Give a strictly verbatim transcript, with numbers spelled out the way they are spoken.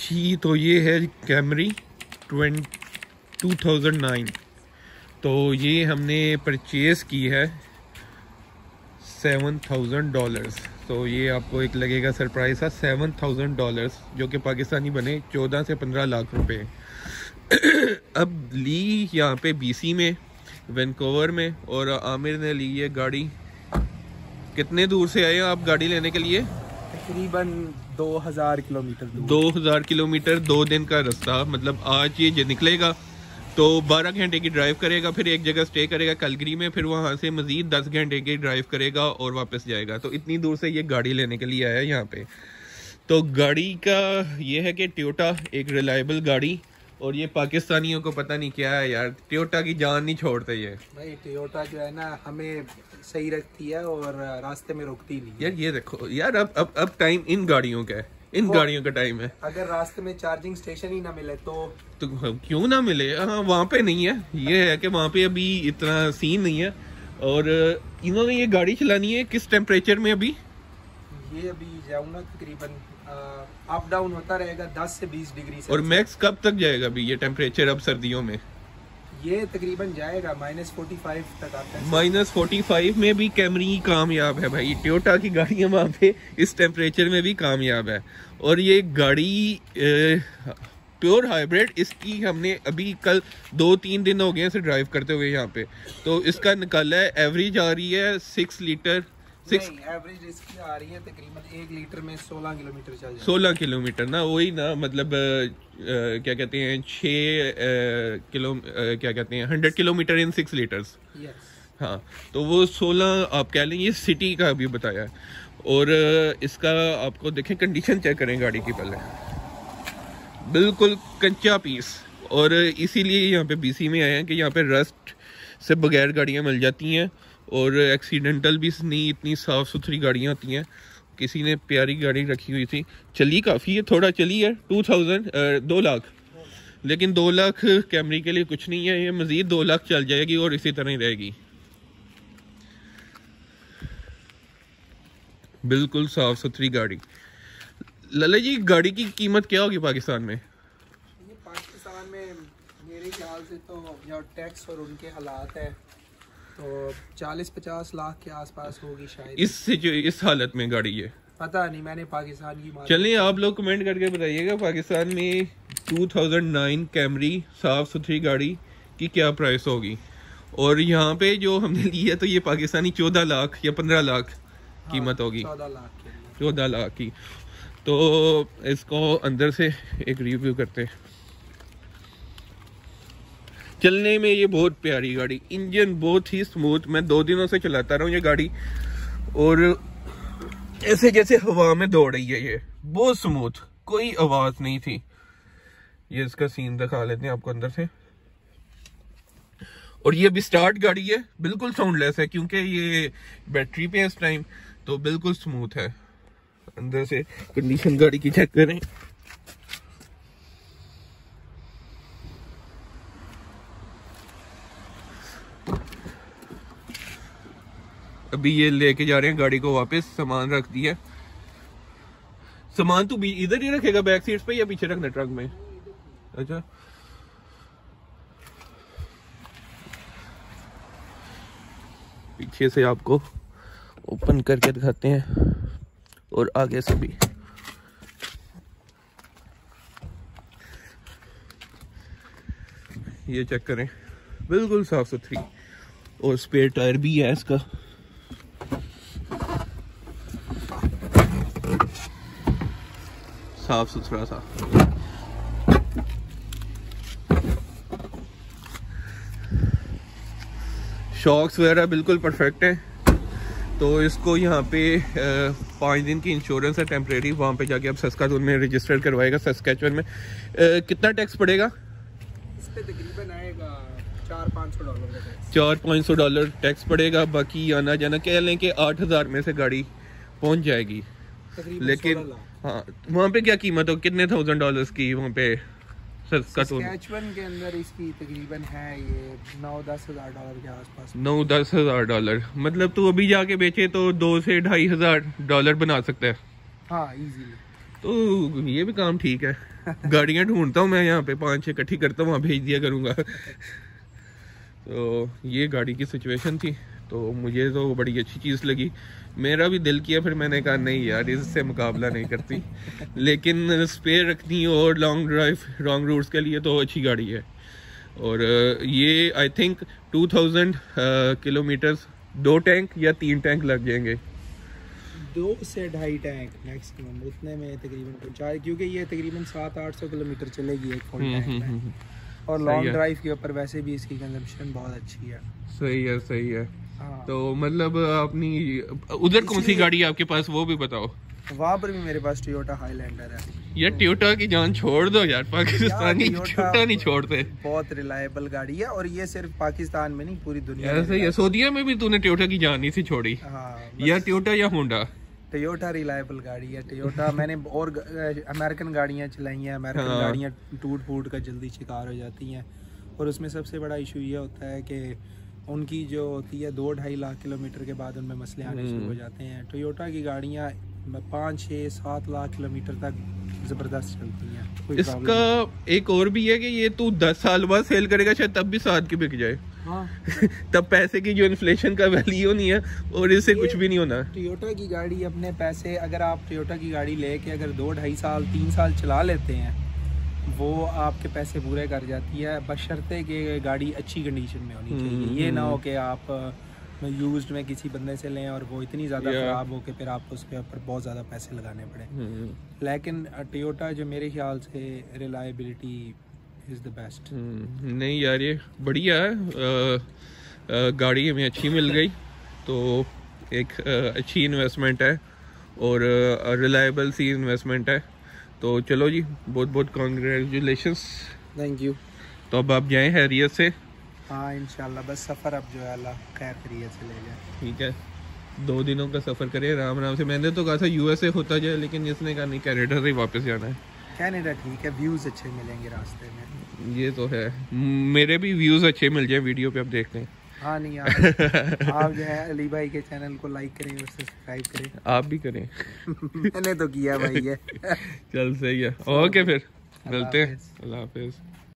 जी तो ये है कैमरी टू थाउजेंड नाइन। तो ये हमने परचेज़ की है सेवन थाउजेंड डॉलर्स। तो ये आपको एक लगेगा सरप्राइज़ था, सेवन थाउजेंड डॉलर्स, जो कि पाकिस्तानी बने चौदह से पंद्रह लाख रुपए। अब ली यहाँ पे बीसी में, वैंकूवर में, और आमिर ने ली है गाड़ी। कितने दूर से आए आप गाड़ी लेने के लिए? तकरीबन दो हज़ार किलोमीटर। दो हज़ार किलोमीटर, दो दिन का रास्ता। मतलब आज ये निकलेगा तो बारह घंटे की ड्राइव करेगा, फिर एक जगह स्टे करेगा कलगरी में, फिर वहाँ से मज़ीद दस घंटे की ड्राइव करेगा और वापस जाएगा। तो इतनी दूर से ये गाड़ी लेने के लिए आया है यहाँ पे। तो गाड़ी का ये है कि टोयोटा एक रिलायबल गाड़ी, और ये पाकिस्तानियों को पता नहीं क्या है यार, टोयोटा की जान नहीं छोड़ते ये भाई। टोयोटा जो है ना हमें सही रखती है और रास्ते में रोकती नहीं यार। ये देखो यार, अब अब अब टाइम इन गाड़ियों का है, इन गाड़ियों का टाइम है। अगर रास्ते में चार्जिंग स्टेशन ही ना मिले तो तो क्यों ना मिले। हाँ, वहाँ पे नहीं है। ये है कि वहाँ पे अभी इतना सीन नहीं है। और इन्होंने ये गाड़ी चलानी है किस टेम्परेचर में? अभी ये अभी जाऊँगा तकरीबन अप डाउन होता रहेगा दस से बीस डिग्री से। और मैक्स कब तक जाएगा अभी ये टेम्परेचर? अब सर्दियों में ये तकरीबन जाएगा माइनस पैंतालीस तक आता है। माइनस पैंतालीस में भी कैमरी कामयाब है भाई। टोयोटा की गाड़ियाँ वहाँ पे इस टेम्परेचर में भी कामयाब है। और ये गाड़ी ए, प्योर हाइब्रिड, इसकी हमने अभी कल दो तीन दिन हो गए इसे ड्राइव करते हुए यहाँ पे। तो इसका निकाला है, एवरेज आ रही है सिक्स लीटर। एवरेज इसकी आ रही है तकरीबन एक लीटर में सोलह किलोमीटर चल जाए। सोलह किलोमीटर ना, वही ना, मतलब आ, क्या कहते हैं छः किलो, क्या कहते हैं hundred kilometres in six litres. हाँ, तो वो सोलह आप कह लें। ये सिटी का अभी बताया है। और इसका आपको देखें कंडीशन चेक करें गाड़ी की पहले, बिल्कुल कच्चा पीस। और इसीलिए यहाँ पे बीसी में आए हैं कि यहाँ पे रस्ट से बगैर गाड़ियाँ मिल जाती हैं, और एक्सीडेंटल भी नहीं, इतनी साफ़ सुथरी गाड़ियाँ आती हैं। किसी ने प्यारी गाड़ी रखी हुई थी, चली काफ़ी है, थोड़ा चली है, टू थाउजेंड दो लाख लेकिन दो लाख कैमरी के लिए कुछ नहीं है। ये मज़ीद दो लाख चल जाएगी और इसी तरह ही रहेगी। बिल्कुल साफ़ सुथरी गाड़ी। लला जी, गाड़ी की कीमत क्या होगी पाकिस्तान में? ये पाकिस्तान में मेरे ख्याल से तो जो टैक्स और उनके हालात है तो चालीस पचास लाख के आसपास होगी शायद, इससे जो इस हालत में गाड़ी है। पता नहीं, मैंने पाकिस्तान की। चलिए आप लोग कमेंट करके बताइएगा पाकिस्तान में टू थाउजेंड नाइन कैमरी साफ़ सुथरी गाड़ी की क्या प्राइस होगी। और यहाँ पे जो हमने लिया तो ये पाकिस्तानी चौदह लाख या पंद्रह लाख कीमत होगी। चौदह लाख चौदह लाख की। तो इसको अंदर से एक रिव्यू करते हैं। चलने में ये बहुत प्यारी गाड़ी, इंजन बहुत ही स्मूथ। मैं दो दिनों से चलाता रहा हूँ ये गाड़ी, और ऐसे जैसे हवा में दौड़ रही है ये, बहुत स्मूथ, कोई आवाज़ नहीं थी। ये इसका सीन दिखा लेते हैं आपको अंदर से। और ये अभी स्टार्ट गाड़ी है, बिल्कुल साउंडलेस है क्योंकि ये बैटरी पे है इस टाइम, तो बिल्कुल स्मूथ है। अंदर से कंडीशन गाड़ी की चेक करें। अभी ये लेके जा रहे हैं गाड़ी को वापस, सामान रख दिया। सामान तू भी इधर ही रखेगा बैक सीट्स पे या पीछे रखना ट्रक में? अच्छा, पीछे से आपको ओपन करके दिखाते हैं और आगे से भी। ये चेक करें, बिल्कुल साफ सुथरी। और स्पेयर टायर भी है इसका। साफ सुथरा सा। शॉक्स वगैरह बिल्कुल परफेक्ट है। तो इसको यहाँ पे पाँच दिन की इंश्योरेंस है टेम्परेरी। वहाँ पे जाके अब सस्कातून में रजिस्टर करवाएगा, सस्कैचुअन में। आ, कितना टैक्स पड़ेगा इस पे? तकरीबन आएगा चार पाँच सौ डॉलर टैक्स पड़ेगा। बाकी आना जाना कह लें कि आठ हज़ार में से गाड़ी पहुँच जाएगी। लेकिन हाँ, वहाँ पे क्या कीमत हो, कितने थाउजेंड डॉलर्स की वहाँ पे सस्कैचुअन के अंदर? इसकी तकरीबन है ये नौ दस हज़ार डॉलर के आसपास। नौ दस हज़ार डॉलर मतलब तू अभी जाके बेचे तो दो से ढाई हज़ार डॉलर बना सकता है। हाँ, इजीली। तो ये भी काम ठीक है। गाड़ियाँ ढूंढता हूँ मैं यहाँ पे, पाँच छः इकट्ठी करता हूँ, वहाँ भेज दिया करूँगा। तो ये गाड़ी की सिचुएशन थी, तो मुझे तो बड़ी अच्छी चीज़ लगी। मेरा भी दिल किया, फिर मैंने कहा नहीं यार इससे मुकाबला नहीं करती, लेकिन स्पेयर रखनी और लॉन्ग ड्राइव लॉन्ग रूट्स के लिए तो अच्छी गाड़ी है। और ये I think two thousand kilometres दो टैंक या तीन टैंक लग जाएंगे, दो से ढाई टैंक मैक्सिमम उतने में तकरीबन पहुँचा, क्योंकि ये तकरीबन सात आठ सौ किलोमीटर चलेगी एक फुल टैंक। और लॉन्ग ड्राइव के ऊपर वैसे भी इसकी कंजम्पशन बहुत अच्छी है। सही है सही है। हाँ। तो मतलब अपनी उधर कौन सी गाड़ी है आपके पास वो भी बताओ। वहाँ पर भी मेरे पास टोयोटा हाईलैंडर है। यार टोयोटा की जान छोड़ दो यार, पाकिस्तानी टोयोटा नहीं छोड़ते, बहुत रिलायबल गाड़ी है। और ये सिर्फ पाकिस्तान में नहीं पूरी दुनिया में, सही है। सऊदीया में भी तूने टोयोटा की जान नहीं सी छोड़ी। हाँ, या टोयोटा या होंडा। टोयोटा रिलायबल गाड़ी है टोयोटा। मैंने और अमेरिकन गाड़ियाँ चलाई हैं, अमेरिकन गाड़ियाँ टूट फूट का जल्दी शिकार हो जाती हैं। और उसमें सबसे बड़ा इशू ये होता है कि उनकी जो होती है दो ढाई लाख किलोमीटर के बाद उनमें मसले आने शुरू हो जाते हैं। टोयोटा की गाड़ियाँ पाँच छः सात लाख किलोमीटर तक जबरदस्त चलती हैं। इसका एक और भी है कि ये तू दस साल बाद सेल करेगा शायद तब भी सात की बिक जाए। हाँ। तब पैसे की जो इन्फ्लेशन का वैल्यू नहीं है और इससे कुछ भी नहीं होना। टोयोटा की गाड़ी अपने पैसे, अगर आप टोयोटा की गाड़ी लेके अगर दो ढाई साल तीन साल चला लेते हैं वो आपके पैसे पूरे कर जाती है, बशर्ते कि गाड़ी अच्छी कंडीशन में होनी चाहिए। ये ना हो कि आप यूज्ड में किसी बंदे से लें और वो इतनी ज़्यादा ख़राब हो के फिर आपको उसके ऊपर बहुत ज़्यादा पैसे लगाने पड़े। लेकिन टोयोटा जो मेरे ख्याल से रिलायबिलिटी इज़ द बेस्ट। नहीं यार ये बढ़िया है, गाड़ी हमें अच्छी मिल गई तो एक अच्छी इन्वेस्टमेंट है और रिलायबल सी इन्वेस्टमेंट है। तो चलो जी, बहुत बहुत कॉन्ग्रेचुलेशंस। Thank you. तो अब आप जाएँ हैरियत से। हाँ इंशाल्लाह, बस सफ़र अब जो है अल्लाह खैर खैरियत से ले जाए। ठीक है, दो दिनों का सफ़र करिए आराम आराम से। मैंने तो कहा था यूएसए होता जाए, लेकिन इसने कहा नहीं कनाडा से वापस जाना है। कनाडा ठीक है, व्यूज़ अच्छे मिलेंगे रास्ते में। ये तो है, मेरे भी व्यूज़ अच्छे मिल जाए वीडियो पे आप देखते हैं। हाँ नहीं आप, आप जो है अली भाई के चैनल को लाइक करें और सब्सक्राइब करें। आप भी करें। मैंने तो किया भाई है। चल सही है, ओके फिर मिलते हैं, अल्लाह हाफिज़।